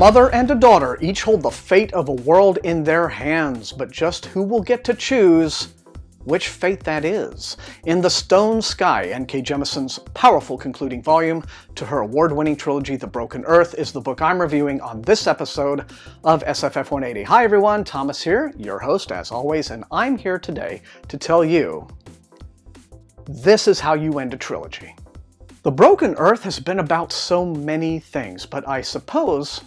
mother and a daughter each hold the fate of a world in their hands, but just who will get to choose which fate that is? In The Stone Sky, N. K. Jemisin's powerful concluding volume to her award-winning trilogy The Broken Earth is the book I'm reviewing on this episode of SFF180. Hi everyone, Thomas here, your host as always, and I'm here today to tell you this is how you end a trilogy. The Broken Earth has been about so many things, but I suppose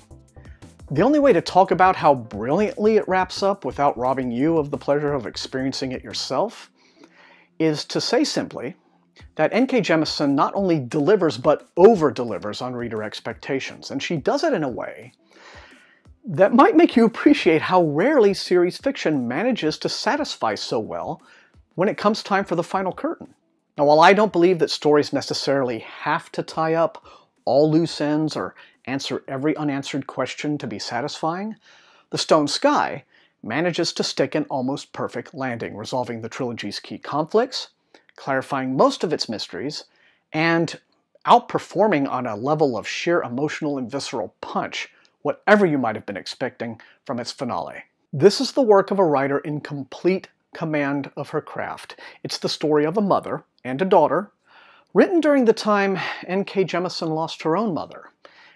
the only way to talk about how brilliantly it wraps up without robbing you of the pleasure of experiencing it yourself is to say simply that N. K. Jemisin not only delivers but over-delivers on reader expectations, and she does it in a way that might make you appreciate how rarely series fiction manages to satisfy so well when it comes time for the final curtain. Now, while I don't believe that stories necessarily have to tie up all loose ends or answer every unanswered question to be satisfying, The Stone Sky manages to stick an almost perfect landing, resolving the trilogy's key conflicts, clarifying most of its mysteries, and outperforming on a level of sheer emotional and visceral punch whatever you might have been expecting from its finale. This is the work of a writer in complete command of her craft. It's the story of a mother and a daughter, written during the time N. K. Jemisin lost her own mother,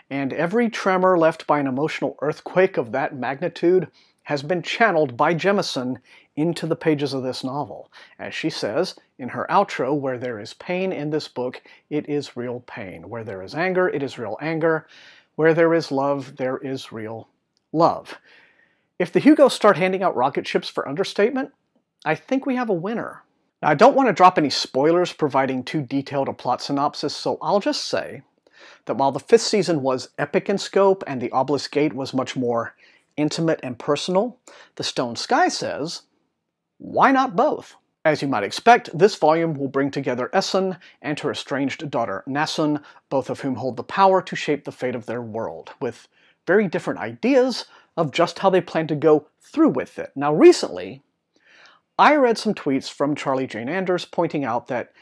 and every tremor left by an emotional earthquake of that magnitude has been channeled by Jemisin into the pages of this novel. As she says in her outro, where there is pain in this book, it is real pain. Where there is anger, it is real anger. Where there is love, there is real love. If the Hugos start handing out rocket ships for understatement, I think we have a winner. Now, I don't want to drop any spoilers providing too detailed a plot synopsis, so I'll just say that while the fifth season was epic in scope and the Obelisk Gate was much more intimate and personal, The Stone Sky says, why not both? As you might expect, this volume will bring together Essun and her estranged daughter Nassun, both of whom hold the power to shape the fate of their world, with very different ideas of just how they plan to go through with it. Now, recently, I read some tweets from Charlie Jane Anders pointing out that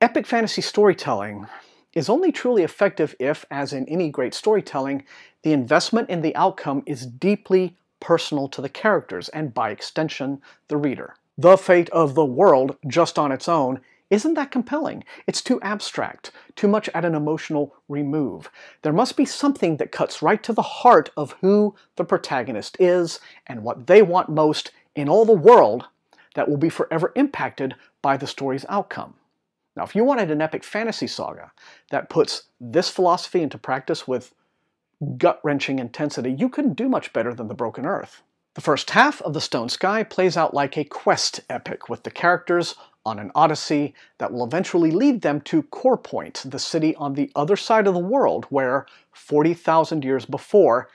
epic fantasy storytelling is only truly effective if, as in any great storytelling, the investment in the outcome is deeply personal to the characters, and by extension, the reader. The fate of the world, just on its own, isn't that compelling. It's too abstract, too much at an emotional remove. There must be something that cuts right to the heart of who the protagonist is and what they want most in all the world that will be forever impacted by the story's outcome. Now, if you wanted an epic fantasy saga that puts this philosophy into practice with gut-wrenching intensity, you couldn't do much better than The Broken Earth. The first half of The Stone Sky plays out like a quest epic, with the characters on an odyssey that will eventually lead them to Corepoint, the city on the other side of the world where, 40,000 years before,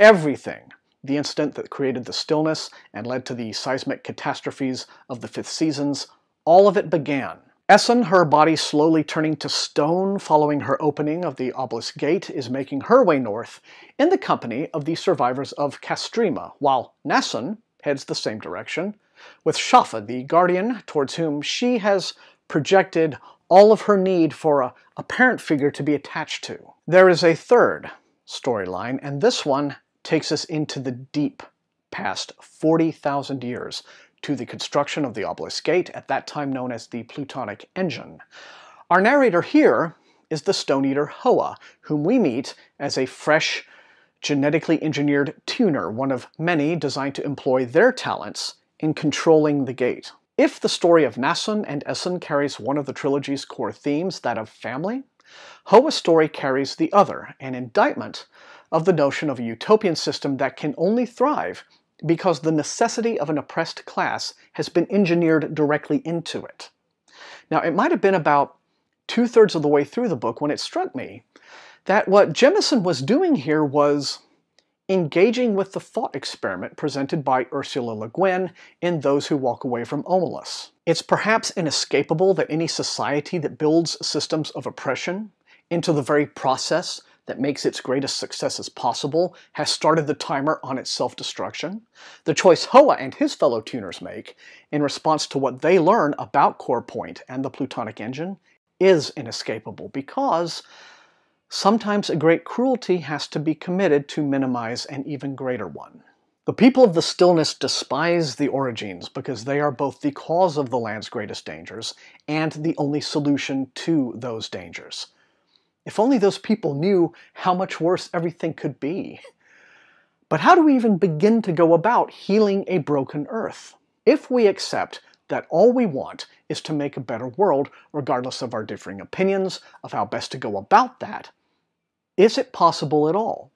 everything, the incident that created the Stillness and led to the seismic catastrophes of the fifth seasons, all of it began. Essun, her body slowly turning to stone following her opening of the Obelisk Gate, is making her way north in the company of the survivors of Kastrima, while Nassun heads the same direction, with Shafa, the guardian, towards whom she has projected all of her need for a parent figure to be attached to. There is a third storyline, and this one takes us into the deep past 40,000 years to the construction of the Obelisk Gate, at that time known as the Plutonic Engine. Our narrator here is the Stone Eater Hoa, whom we meet as a fresh, genetically engineered tuner, one of many designed to employ their talents in controlling the gate. If the story of Nassun and Essun carries one of the trilogy's core themes, that of family, Hoa's story carries the other, an indictment of the notion of a utopian system that can only thrive because the necessity of an oppressed class has been engineered directly into it. Now, it might have been about two-thirds of the way through the book when it struck me that what Jemisin was doing here was engaging with the thought experiment presented by Ursula Le Guin in Those Who Walk Away from Omelas. It's perhaps inescapable that any society that builds systems of oppression into the very process that makes its greatest successes possible has started the timer on its self-destruction. The choice Hoa and his fellow tuners make in response to what they learn about Corepoint and the Plutonic Engine is inescapable, because Sometimes a great cruelty has to be committed to minimize an even greater one. The people of the Stillness despise the Orogenes because they are both the cause of the land's greatest dangers and the only solution to those dangers. If only those people knew how much worse everything could be. But how do we even begin to go about healing a broken earth? If we accept that all we want is to make a better world, regardless of our differing opinions of how best to go about that, is it possible at all?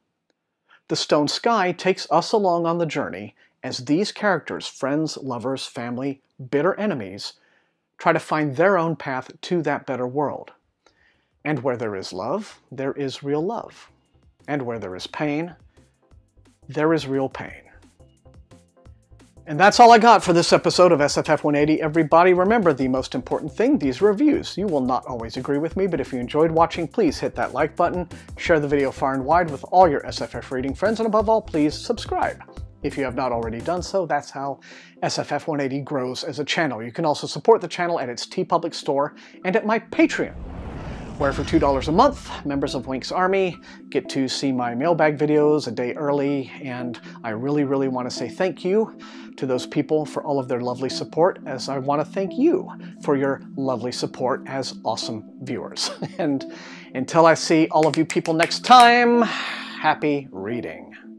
The Stone Sky takes us along on the journey as these characters, friends, lovers, family, bitter enemies, try to find their own path to that better world. And where there is love, there is real love. And where there is pain, there is real pain. And that's all I got for this episode of SFF180, everybody. Remember the most important thing, these reviews. You will not always agree with me, but if you enjoyed watching, please hit that like button, share the video far and wide with all your SFF reading friends, and above all, please subscribe. If you have not already done so, that's how SFF180 grows as a channel. You can also support the channel at its Teepublic store and at my Patreon, where for $2 a month, members of Wink's Army get to see my mailbag videos a day early, and I really, really want to say thank you to those people for all of their lovely support, as I want to thank you for your lovely support as awesome viewers. And until I see all of you people next time, happy reading.